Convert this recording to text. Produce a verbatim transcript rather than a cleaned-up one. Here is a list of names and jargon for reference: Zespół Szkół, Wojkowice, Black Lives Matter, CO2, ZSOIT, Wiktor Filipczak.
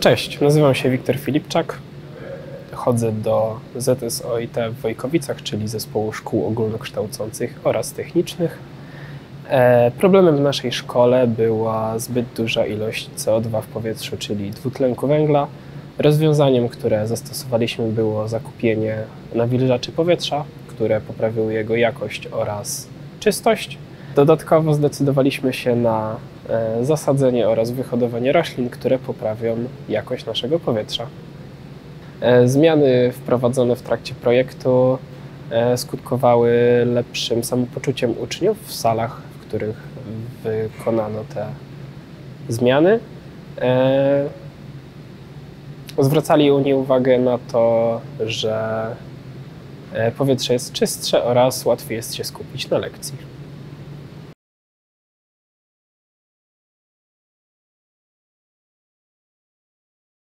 Cześć, nazywam się Wiktor Filipczak, chodzę do Z S O I T w Wojkowicach, czyli Zespołu Szkół Ogólnokształcących oraz Technicznych. Problemem w naszej szkole była zbyt duża ilość C O dwa w powietrzu, czyli dwutlenku węgla. Rozwiązaniem, które zastosowaliśmy, było zakupienie nawilżaczy powietrza, które poprawiły jego jakość oraz czystość. Dodatkowo zdecydowaliśmy się na zasadzenie oraz wyhodowanie roślin, które poprawią jakość naszego powietrza. Zmiany wprowadzone w trakcie projektu skutkowały lepszym samopoczuciem uczniów w salach, w których wykonano te zmiany. Zwracali oni uwagę na to, że powietrze jest czystsze oraz łatwiej jest się skupić na lekcji.